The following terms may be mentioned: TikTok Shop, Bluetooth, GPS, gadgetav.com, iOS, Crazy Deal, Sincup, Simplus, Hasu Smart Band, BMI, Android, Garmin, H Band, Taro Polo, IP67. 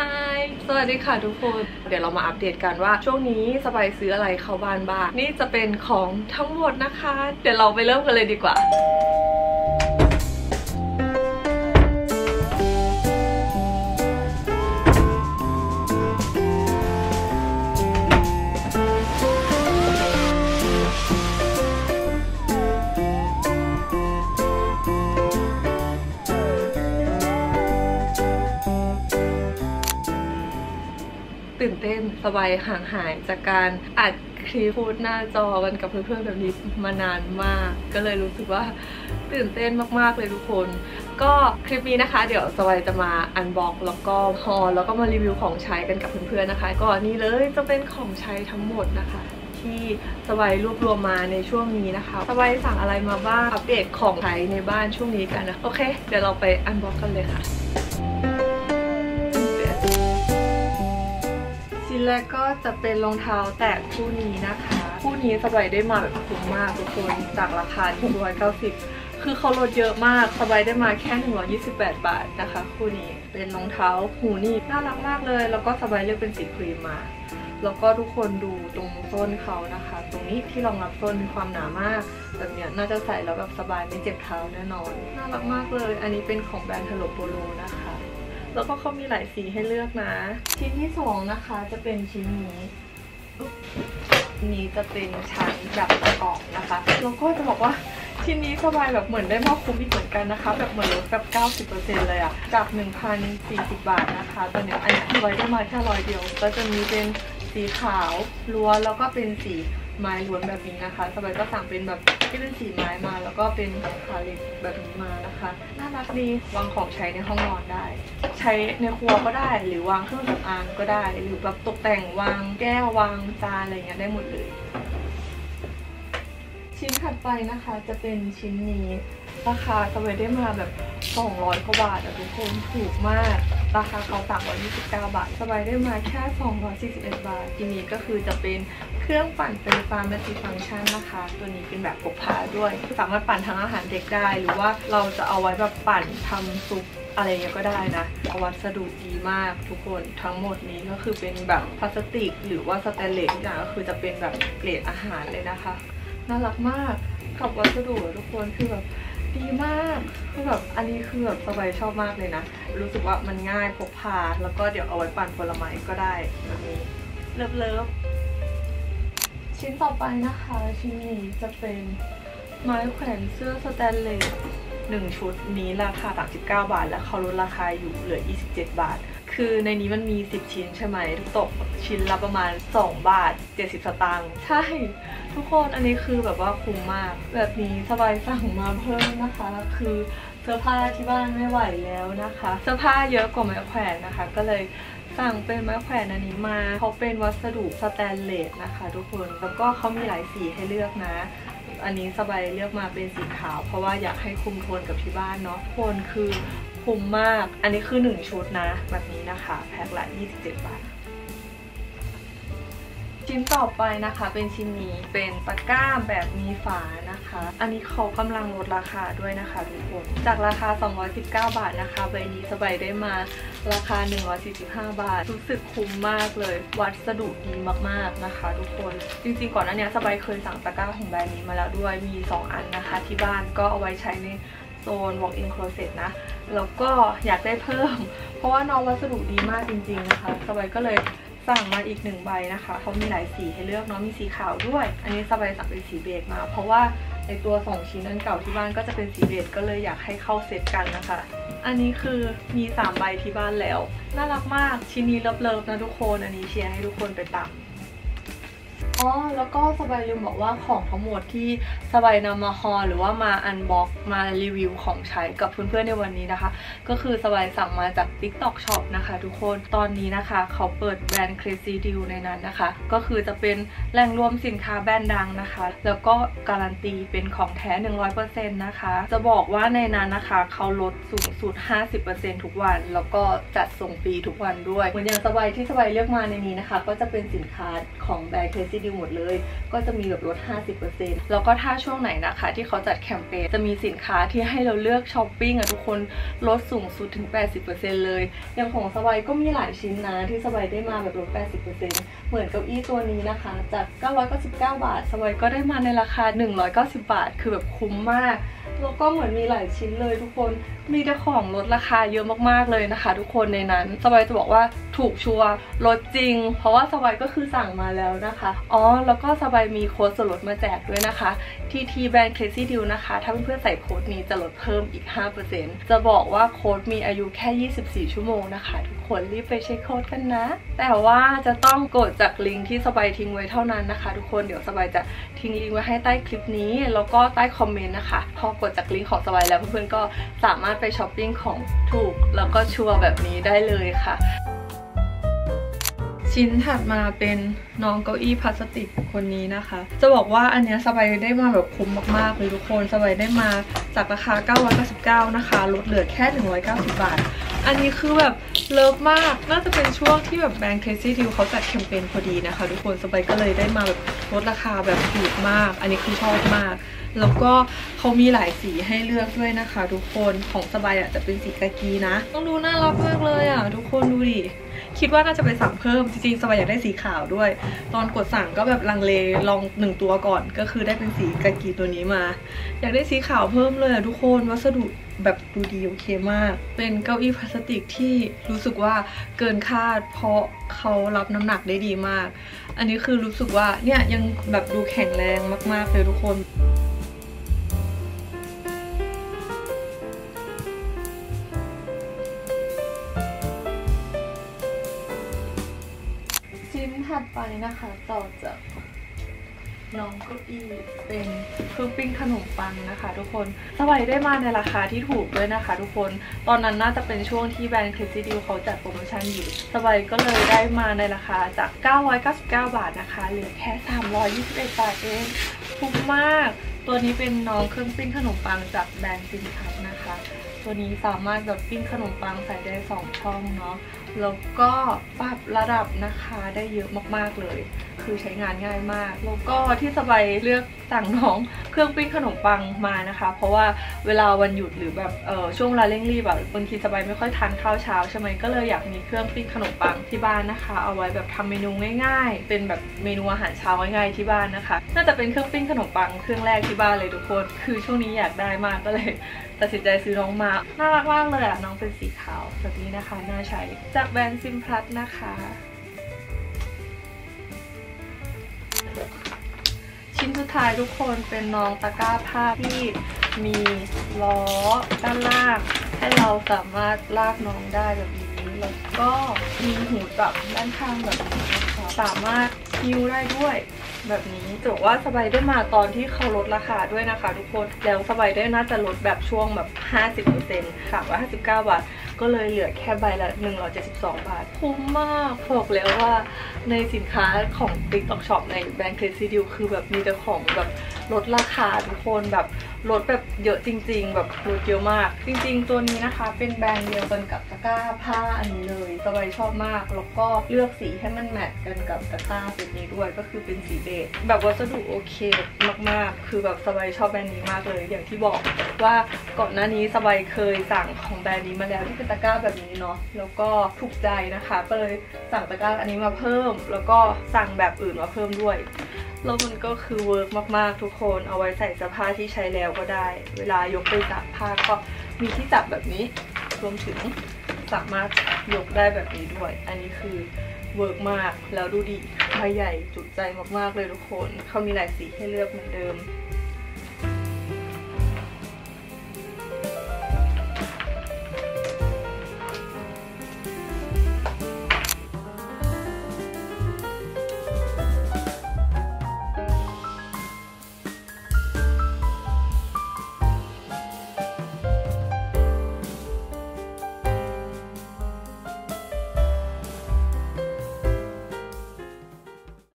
Hi สวัสดีค่ะทุกคนเดี๋ยวเรามาอัปเดตกันว่าช่วงนี้สบายซื้ออะไรเข้าบ้านบ้างนี่จะเป็นของทั้งหมดนะคะเดี๋ยวเราไปเริ่มกันเลยดีกว่าตื่นเต้นสบายห่างหายจากการอัดคลิปพูดหน้าจอกันกับเพื่อนๆแบบนี้มานานมากก็เลยรู้สึกว่าตื่นเต้นมากๆเลยทุกคนก็คลิปนี้นะคะเดี๋ยวสบายจะมาอันบ็อกแล้วก็ฮอลแล้วก็มารีวิวของใช้กันกับเพื่อนๆนะคะก็นี่เลยจะเป็นของใช้ทั้งหมดนะคะที่สบายรวบรวมมาในช่วงนี้นะคะสบายสั่งอะไรมาบ้างอัปเดตของใช้ในบ้านช่วงนี้กันนะโอเคเดี๋ยวเราไปอันบ็อกกันเลยค่ะแล้วก็จะเป็นรองเท้าแตะคู่นี้นะคะคู่นี้สบายได้มาแบบคุ้มมากทุกคนจากราคา190คือเขาลดเยอะมากสบายได้มาแค่128บาทนะคะคู่นี้เป็นรองเท้าหูหนีบน่ารักมากเลยแล้วก็สบายเลือกเป็นสีครีมมาแล้วก็ทุกคนดูตรงส้นเขานะคะตรงนี้ที่รองรับส้นมีความหนามากแบบเนี้ยน่าจะใส่แล้วแบบสบายไม่เจ็บเท้าแน่นอนน่ารักมากเลยอันนี้เป็นของแบรนด์ทาโร่โปโลนะคะแล้วก็เขามีหลายสีให้เลือกนะชิ้นที่2นะคะจะเป็นชิ้นนี้จะเป็นชั้นแบบประกอบนะคะแล้วก็จะบอกว่าชิ้นนี้สบายแบบเหมือนได้มาคุ้มอีกเหมือนกันนะคะแบบเหมือนลดแบบ 90% เลยอะจาก 1,040 บาทนะคะตอนนี้อันนี้ไว้ได้มาแค่ร้อยเดียวก็จะมีเป็นสีขาวล้วนแล้วก็เป็นสีไม้ล้วนแบบนี้นะคะสบายก็สั่งเป็นแบบที่เป็นสีไม้มาแล้วก็เป็นคาลิปแบบนี้มานะคะน่ารักดีวางของใช้ในห้องนอนได้ใช้ในครัวก็ได้หรือวางเครื่องสำอางก็ได้หรือแบบตกแต่งวางแก้ววางจานอะไรเงี้ยได้หมดเลยชิ้นถัดไปนะคะจะเป็นชิ้นนี้ราคาสบายได้มาแบบ200กว่าบาททุกคนถูกมากราคาเขา329บาทสบายได้มาแค่241บาททีนี้ก็คือจะเป็นเครื่องปั่นไฟฟ้ามัลติฟังก์ชันนะคะตัวนี้เป็นแบบพกพาด้วยสามารถปั่นทั้งอาหารเด็กได้หรือว่าเราจะเอาไว้แบบปั่นทำซุปอะไรเงี้ยก็ได้นะวัสดุดีมากทุกคนทั้งหมดนี้ก็คือเป็นแบบพลาสติกหรือว่าสแตนเลสทุกอย่างก็คือจะเป็นแบบเกรดอาหารเลยนะคะน่ารักมากกับวัสดุทุกคนคือแบบดีมากคือแบบอันนี้คือแบบสบายชอบมากเลยนะรู้สึกว่ามันง่ายพกพาแล้วก็เดี๋ยวเอาไว้ปั่นผลไม้ก็ได้แบบนี้เลิฟๆชิ้นต่อไปนะคะชิ้นนี้จะเป็นไม้แขวนเสื้อสแตนเลส1ชุดนี้ราคา39บาทและเขาลดราคาอยู่เหลือ27บาทคือในนี้มันมี10ชิ้นใช่ไหมตกชิ้นละประมาณ2บาท70สตางค์ใช่ทุกคนอันนี้คือแบบว่าคุ้มมากแบบนี้สบายสั่งมาเพิ่มนะคะคือเสื้อผ้าที่บ้านไม่ไหวแล้วนะคะเสื้อผ้าเยอะกว่าไม้แขวนนะคะก็เลยสั่งเป็นไม้แขวนอันนี้มาเขาเป็นวัสดุสแตนเลสนะคะทุกคนแล้วก็เขามีหลายสีให้เลือกนะอันนี้สบายเลือกมาเป็นสีขาวเพราะว่าอยากให้คุมโทนกับที่บ้านเนาะโทนคือคุ้มมากอันนี้คือ1ชุดนะแบบนี้นะคะแพ็คละ27บาทชิ้นต่อไปนะคะเป็นชิ้นนี้เป็นตะกร้าแบบมีฝานะคะอันนี้เขากำลังลดราคาด้วยนะคะทุกคนจากราคา219บาทนะคะใบนี้สบายได้มาราคา145บาทรู้สึกคุ้มมากเลยวัสดุดีมากๆนะคะทุกคนจริงๆก่อนหน้านี้สบายเคยสั่งตะกร้าของแบรนด์นี้มาแล้วด้วยมี2อันนะคะที่บ้านก็เอาไว้ใช้ในโซน walk-in closet นะแล้วก็อยากได้เพิ่มเพราะว่าน้องวัสดุดีมากจริงๆนะคะสบายก็เลยสั่งมาอีก1ใบนะคะเขามีหลายสีให้เลือกเนาะมีสีขาวด้วยอันนี้สบายสั่งเป็นสีเบจมาเพราะว่าในตัว2ชิ้นนั้นเก่าที่บ้านก็จะเป็นสีเบจก็เลยอยากให้เข้าเซตกันนะคะอันนี้คือมี3ใบที่บ้านแล้วน่ารักมากชิ้นนี้เลิฟๆนะทุกคนอันนี้เชียร์ให้ทุกคนไปตักอ๋อแล้วก็สบายลืมบอกว่าของทั้งหมดที่สบายนำมาฮอลหรือว่ามาอันบ็อกมารีวิวของใช้กับเพื่อนๆในวันนี้นะคะก็คือสบายสั่งมาจาก TikTok Shop นะคะทุกคนตอนนี้นะคะเขาเปิดแบรนด์ Crazy Deal ในนั้นนะคะก็คือจะเป็นแหล่งรวมสินค้าแบรนด์ดังนะคะแล้วก็การันตีเป็นของแท้ 100% นะคะจะบอกว่าในนั้นนะคะเขาลดสูงสุด 50% ทุกวันแล้วก็จัดส่งฟรีทุกวันด้วยเหมือนอย่างสบายที่สบายเลือกมาในนี้นะคะก็จะเป็นสินค้าของแบรนด์ Crazy Deal หมดเลยก็จะมีแบบลด 50% แล้วก็ถ้าช่วงไหนนะคะที่เขาจัดแคมเปญจะมีสินค้าที่ให้เราเลือกช้อปปิ้งอะทุกคนลดสูงสุดถึง 80% เลยอย่างของสบายก็มีหลายชิ้นนะที่สบายได้มาแบบลด 80% เหมือนเก้าอี้ตัวนี้นะคะจาก999 บาทสบายก็ได้มาในราคา190 บาทคือแบบคุ้มมากแล้วก็เหมือนมีหลายชิ้นเลยทุกคนมีแต่ของลดราคาเยอะมากๆเลยนะคะทุกคนในนั้นสบายจะบอกว่าถูกชัวร์ลดจริงเพราะว่าสบายก็คือสั่งมาแล้วนะคะอ๋อแล้วก็สบายมีโค้ดส่วนลดมาแจกด้วยนะคะที่แบรนด์ Crazy Deal นะคะถ้าเพื่อนๆใส่โค้ดนี้จะลดเพิ่มอีก 5% จะบอกว่าโค้ดมีอายุแค่24ชั่วโมงนะคะทุกคนรีบไปเช็คโค้ดกันนะแต่ว่าจะต้องกดจากลิงก์ที่สบายทิ้งไว้เท่านั้นนะคะทุกคนเดี๋ยวสบายจะทิ้งลิงก์ไว้ให้ใต้คลิปนี้แล้วก็ใต้คอมเมนต์นะคะพอกดจากลิงก์ของสบายแล้วเพื่อนๆก็สามารถไปช้อปปิ้งของถูกแล้วก็ชัวร์แบบนี้ได้เลยค่ะชิ้นถัดมาเป็นน้องเก้าอี้พลาสติกคนนี้นะคะจะบอกว่าอันเนี้ยสบายได้มาแบบคุ้มมากๆเลยทุกคนสบายได้มาจากราคา999นะคะลดเหลือแค่190บาทอันนี้คือแบบเลิฟมากน่าจะเป็นช่วงที่แบบแบรนด์ Crazy Deal เขาจัดแคมเปญพอดีนะคะทุกคนสบายก็เลยได้มาแบบลดราคาแบบถูกมากอันนี้คือชอบมากแล้วก็เขามีหลายสีให้เลือกด้วยนะคะทุกคนของสบายอ่ะจะเป็นสีกากีนะต้องดูน่ารักมากเลยอ่ะทุกคนดูดิคิดว่าน่าจะไปสั่งเพิ่มจริงๆสบายอยากได้สีขาวด้วยตอนกดสั่งก็แบบลังเลลอง1ตัวก่อนก็คือได้เป็นสีกากีตัวนี้มาอยากได้สีขาวเพิ่มเลยอ่ะทุกคนวัสดุแบบดูดีโอเคมากเป็นเก้าอี้พลาสติกที่รู้สึกว่าเกินคาดเพราะเขารับน้ำหนักได้ดีมากอันนี้คือรู้สึกว่าเนี่ยยังแบบดูแข็งแรงมากๆเลยทุกคนชิ้นถัดไปนะคะต่อจากน้องเก้าอี้เป็นเครื่องปิ้งขนมปังนะคะทุกคนสบายได้มาในราคาที่ถูกด้วยนะคะทุกคนตอนนั้นน่าจะเป็นช่วงที่แบรนด์ Crazy Deal เขาจัดโปรโมชั่นอยู่สบายก็เลยได้มาในราคาจาก999บาทนะคะเหลือแค่321บาทเองคุ้มมากตัวนี้เป็นน้องเครื่องปิ้งขนมปังจากแบรนด์ซินคัพนะคะตัวนี้สามารถแบบปิ้งขนมปังใส่ได้2ช่องเนาะแล้วก็ปรับระดับนะคะได้เยอะมากๆเลยคือใช้งานง่ายมากแล้วก็ที่สบายเลือกสั่งน้องเครื่องปิ้งขนมปังมานะคะเพราะว่าเวลาวันหยุดหรือแบบช่วงเวลาเร่งรีบแบบบางทีสบายไม่ค่อยทานข้าวเช้าใช่ไหมก็เลยอยากมีเครื่องปิ้งขนมปังที่บ้านนะคะเอาไว้แบบทำเมนูง่ายๆเป็นแบบเมนูอาหารเช้าง่ายๆที่บ้านนะคะน่าจะเป็นเครื่องปิ้งขนมปังเครื่องแรกที่บ้านเลยทุกคนคือช่วงนี้อยากได้มากก็เลยตัดสินใจซื้อน้องมาน่ารักมากเลยอ่ะน้องเป็นสีขาวแบบนี้นะคะน่าใช้จากแบรนด์ซิมพลัสนะคะชิ้นสุดท้ายทุกคนเป็นน้องตะกร้าผ้าที่มีล้อด้านล่างให้เราสามารถลากน้องได้แบบนี้แล้วก็มีหูจับด้านข้างแบบนี้นะคะสามารถนิ้วได้ด้วยแบบนี้ถือว่าสบายได้มาตอนที่เขาลดราคาด้วยนะคะทุกคนแล้วสบายได้น่าจะลดแบบช่วงแบบ 50% 359 บาทก็เลยเหลือแค่ใบละ172บาทคุ้มมากบอกแล้วว่าในสินค้าของ TikTok Shop ในแบรนด์ Crazy Deal คือแบบมีแต่ของแบบลดราคาทุกคนแบบลดแบบเยอะจริงๆแบบลดเยอะมากจริงๆตัวนี้นะคะเป็นแบรนด์เดียวกันกับตะกร้าผ้าอันนี้เลยสบายชอบมากแล้วก็เลือกสีให้มันแมทกันกับตะกร้าแบบนี้ด้วยก็คือเป็นสีเบจแบบวัสดุโอเคมากๆคือแบบสบายชอบแบรนด์นี้มากเลยอย่างที่บอกว่าก่อนหน้านี้สบายเคยสั่งของแบรนด์นี้มาแล้วที่เป็นตะกร้าแบบนี้เนาะแล้วก็ถูกใจนะคะก็เลยสั่งตะกร้าอันนี้มาเพิ่มแล้วก็สั่งแบบอื่นมาเพิ่มด้วยแล้วมันก็คือเวิร์กมากๆทุกคนเอาไว้ใส่เสื้อผ้าที่ใช้แล้วก็ได้เวลายกไปซักผ้าก็มีที่จับแบบนี้รวมถึงสามารถยกได้แบบนี้ด้วยอันนี้คือเวิร์กมากแล้วดูดิผ้าใหญ่จุใจมากๆเลยทุกคนเขามีหลายสีให้เลือกเหมือนเดิม